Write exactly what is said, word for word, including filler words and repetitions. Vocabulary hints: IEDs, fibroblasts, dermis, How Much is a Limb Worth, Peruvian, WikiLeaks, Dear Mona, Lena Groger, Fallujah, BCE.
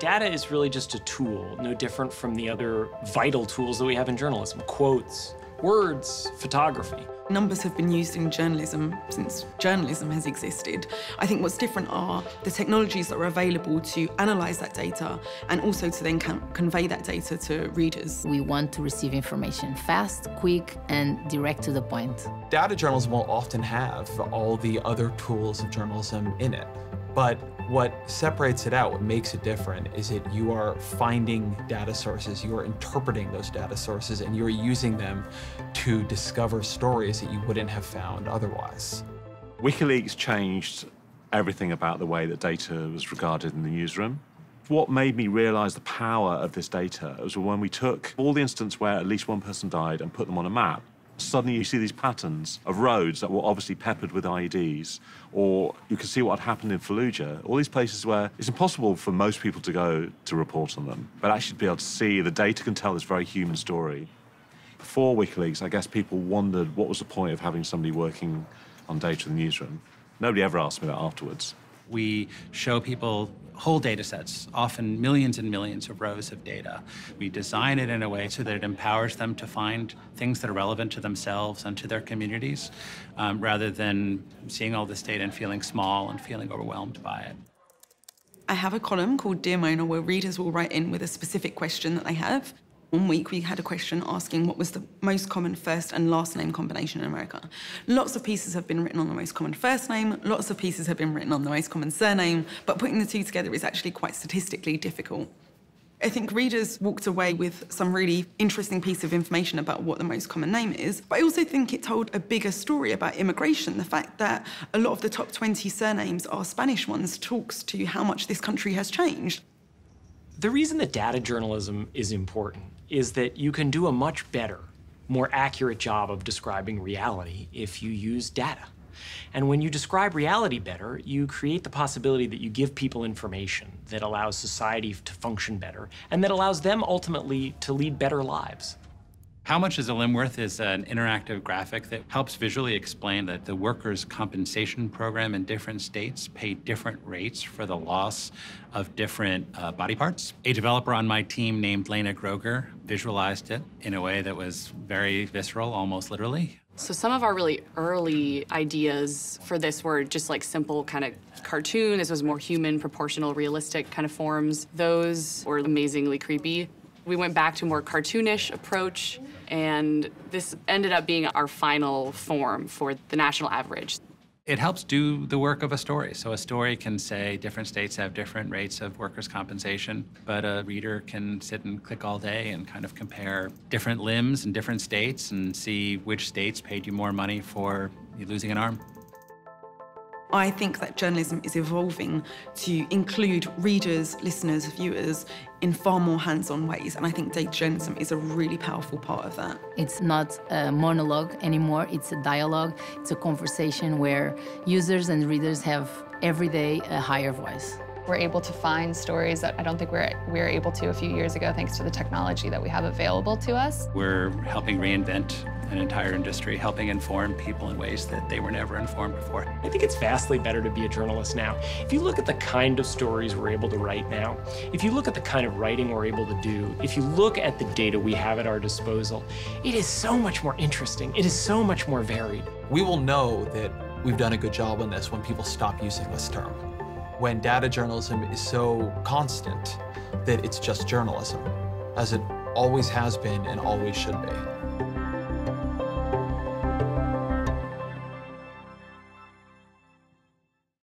Data is really just a tool, no different from the other vital tools that we have in journalism: quotes, words, photography. Numbers have been used in journalism since journalism has existed. I think what's different are the technologies that are available to analyse that data and also to then convey that data to readers. We want to receive information fast, quick, and direct to the point. Data journalism will often have all the other tools of journalism in it, but what separates it out, what makes it different, is that you are finding data sources, you are interpreting those data sources, and you're using them to discover stories that you wouldn't have found otherwise. WikiLeaks changed everything about the way that data was regarded in the newsroom. What made me realise the power of this data was when we took all the incidents where at least one person died and put them on a map. Suddenly you see these patterns of roads that were obviously peppered with I E Ds, or you can see what had happened in Fallujah, all these places where it's impossible for most people to go to report on them, but actually to be able to see the data can tell this very human story. Before WikiLeaks, I guess people wondered what was the point of having somebody working on data in the newsroom. Nobody ever asked me that afterwards. We show people whole data sets, often millions and millions of rows of data. We design it in a way so that it empowers them to find things that are relevant to themselves and to their communities, um, rather than seeing all this data and feeling small and feeling overwhelmed by it. I have a column called Dear Mona where readers will write in with a specific question that they have. One week we had a question asking what was the most common first and last name combination in America. Lots of pieces have been written on the most common first name, lots of pieces have been written on the most common surname, but putting the two together is actually quite statistically difficult. I think readers walked away with some really interesting piece of information about what the most common name is, but I also think it told a bigger story about immigration. The fact that a lot of the top twenty surnames are Spanish ones talks to how much this country has changed. The reason that data journalism is important is that you can do a much better, more accurate job of describing reality if you use data. And when you describe reality better, you create the possibility that you give people information that allows society to function better and that allows them ultimately to lead better lives. How Much is a Limb Worth is an interactive graphic that helps visually explain that the workers' compensation program in different states pay different rates for the loss of different uh, body parts. A developer on my team named Lena Groger visualized it in a way that was very visceral, almost literally. So some of our really early ideas for this were just like simple kind of cartoon. This was more human, proportional, realistic kind of forms. Those were amazingly creepy. We went back to a more cartoonish approach, and this ended up being our final form for the national average. It helps do the work of a story. So a story can say different states have different rates of workers' compensation, but a reader can sit and click all day and kind of compare different limbs in different states and see which states paid you more money for losing an arm. I think that journalism is evolving to include readers, listeners, viewers in far more hands-on ways, and I think data journalism is a really powerful part of that. It's not a monologue anymore, it's a dialogue, it's a conversation where users and readers have every day a higher voice. We're able to find stories that I don't think we were, we were able to a few years ago thanks to the technology that we have available to us. We're helping reinvent an entire industry, helping inform people in ways that they were never informed before. I think it's vastly better to be a journalist now. If you look at the kind of stories we're able to write now, if you look at the kind of writing we're able to do, if you look at the data we have at our disposal, it is so much more interesting. It is so much more varied. We will know that we've done a good job on this when people stop using this term, when data journalism is so constant that it's just journalism, as it always has been and always should be.